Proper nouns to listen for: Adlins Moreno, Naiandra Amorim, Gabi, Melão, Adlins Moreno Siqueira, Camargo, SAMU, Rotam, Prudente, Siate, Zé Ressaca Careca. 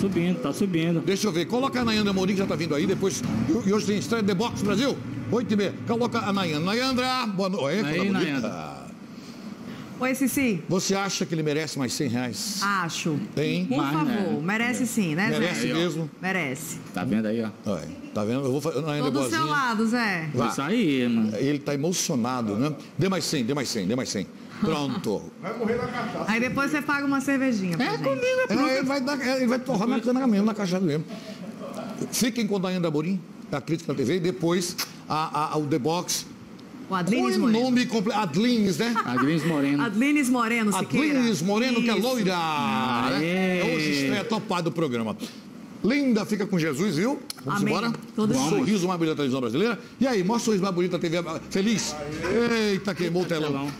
subindo, tá subindo. Deixa eu ver, coloca a Naiandra Amorim, que já tá vindo aí, depois, e hoje tem estreia The Box Brasil, 8h30, coloca a Naiandra. Naiandra, boa noite. Aí, Naiandra. Oi, Cici. Você acha que ele merece mais 100 reais? Acho. Tem? Por favor, é. Merece sim, né, Zé? Merece mesmo? Merece. Tá vendo aí, ó. É. Tá vendo? Eu vou fazer. Tô do seu lado, Zé. Vai. Isso aí, mano. Ele tá emocionado, né? Dê mais 100, dê mais 100, dê mais 100. Pronto. Vai morrer na cachaça. Aí depois você paga uma cervejinha. É comigo, é pronto. Ele vai torrar na cana mesmo, na cachaça mesmo. Fiquem com a Naiandra Amorim, a Crítica na TV, e depois o The Box. O Adlins Moreno. Nome completo. Adlins, né? Adlins Moreno. Adlins Moreno, Siqueira. Adlins Moreno, isso. Que é loira. Né? Hoje estreia topada do programa. Linda, fica com Jesus, viu? Vamos Amém. Embora. Todo um sorriso mais bonito da televisão brasileira. E aí, mostra o sorriso mais bonito da TV feliz. Eita, queimou o telão.